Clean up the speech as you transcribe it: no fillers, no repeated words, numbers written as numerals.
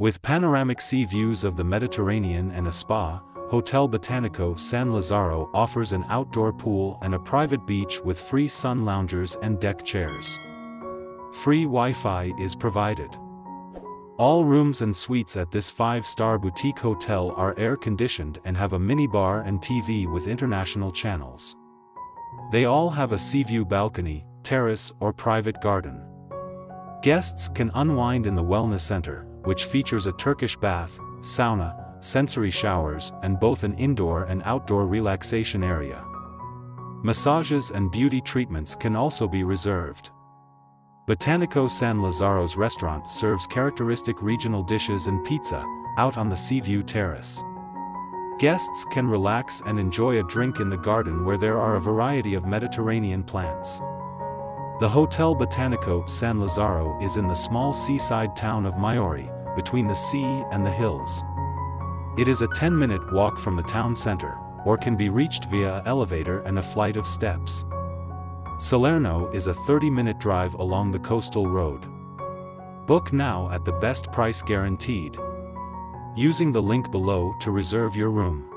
With panoramic sea views of the Mediterranean and a spa, Hotel Botanico San Lazzaro offers an outdoor pool and a private beach with free sun loungers and deck chairs. Free Wi-Fi is provided. All rooms and suites at this 5-star boutique hotel are air-conditioned and have a minibar and TV with international channels. They all have a sea-view balcony, terrace or private garden. Guests can unwind in the wellness center, which features a Turkish bath, sauna, sensory showers, and both an indoor and outdoor relaxation area. Massages and beauty treatments can also be reserved. Botanico San Lazzaro's restaurant serves characteristic regional dishes and pizza, out on the sea-view terrace. Guests can relax and enjoy a drink in the garden where there are a variety of Mediterranean plants. The Hotel Botanico San Lazzaro is in the small seaside town of Maiori, between the sea and the hills. It is a 10-minute walk from the town center, or can be reached via an elevator and a flight of steps. Salerno is a 30-minute drive along the coastal road. Book now at the best price guaranteed, using the link below to reserve your room.